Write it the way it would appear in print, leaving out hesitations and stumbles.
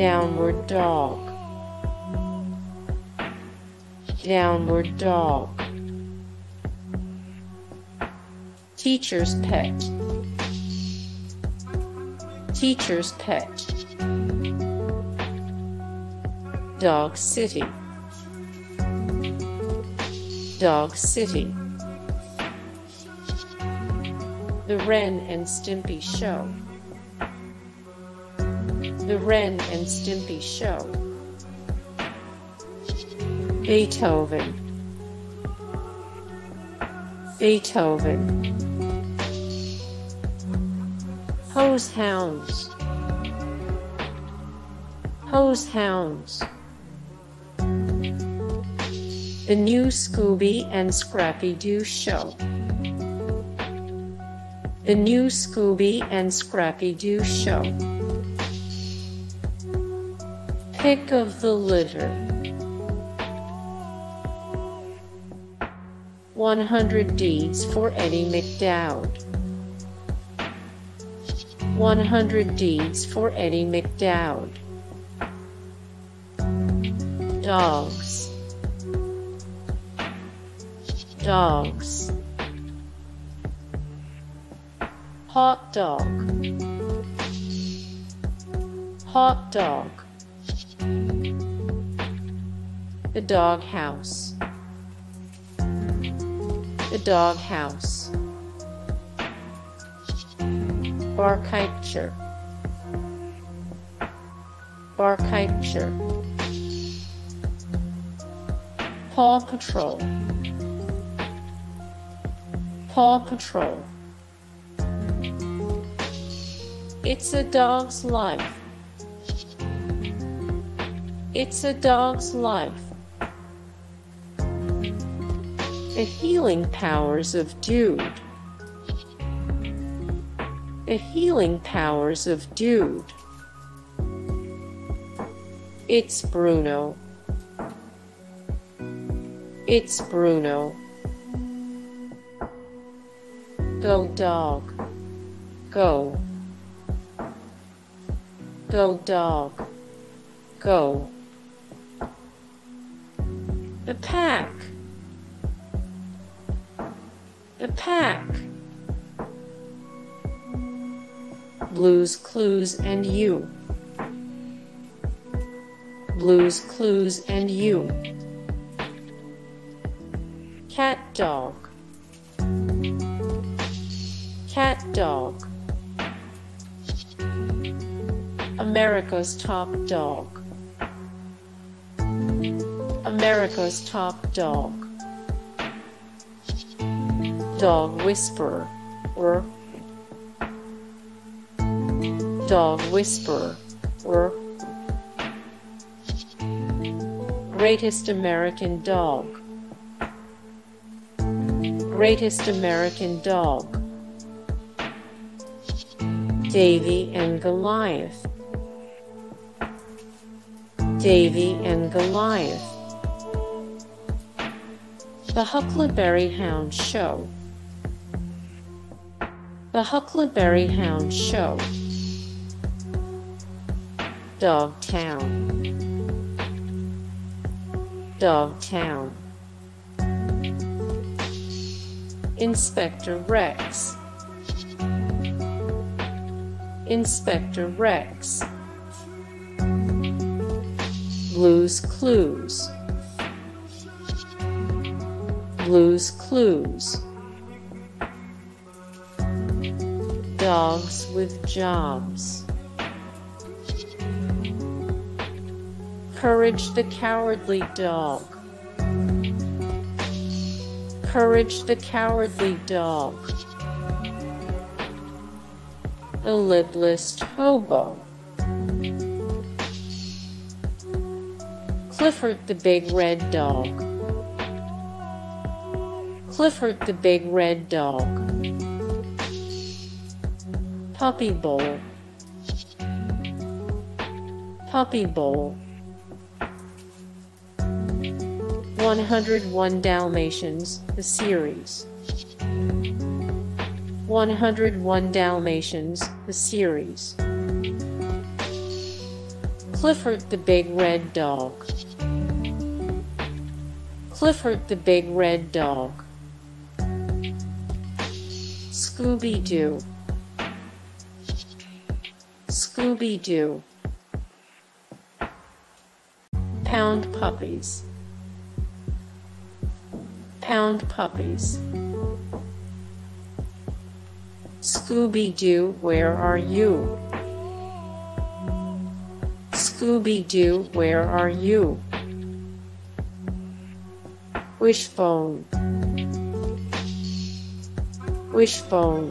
Downward Dog. Downward Dog. Teacher's Pet. Teacher's Pet. Dog City. Dog City. The Ren and Stimpy Show. The Ren and Stimpy Show. Beethoven. Beethoven. Hoze Houndz. Hoze Houndz. The New Scooby and Scrappy-Doo Show. The New Scooby and Scrappy-Doo Show. Pick of the Litter. 100 Deeds for Eddie McDowd. 100 Deeds for Eddie McDowd. Dogs. Dogs. Haute Dog. Haute Dog. The Dog House. The Dog House. Barkitecture. Barkitecture. Paw Patrol. Paw Patrol. It's a Dog's Life. It's a Dog's Life. The Healing Powers of Dude. The Healing Powers of Dude. It's Bruno. It's Bruno. Go, Dog. Go. Go, Dog. Go. The Pack. The Pack. Blue's Clues and You. Blue's Clues and You. CatDog. CatDog. America's Top Dog. America's Top Dog. Dog Whisperer. Dog Whisperer. Greatest American Dog. Greatest American Dog. Davey and Goliath. Davey and Goliath. The Huckleberry Hound Show. The Huckleberry Hound Show. DogTown. DogTown. Inspector Rex. Inspector Rex. Blue's Clues. Blue's Clues. Dogs with Jobs. Courage the Cowardly Dog. Courage the Cowardly Dog. The Littlest Hobo. Clifford the Big Red Dog. Clifford the Big Red Dog. Puppy Bowl. Puppy Bowl. 101 Dalmatians, the series. 101 Dalmatians, the series. Clifford the Big Red Dog. Clifford the Big Red Dog. Scooby-Doo. Scooby-Doo. Pound Puppies. Pound Puppies. Scooby-Doo, where are you? Scooby-Doo, where are you? Wishbone. Wishbone.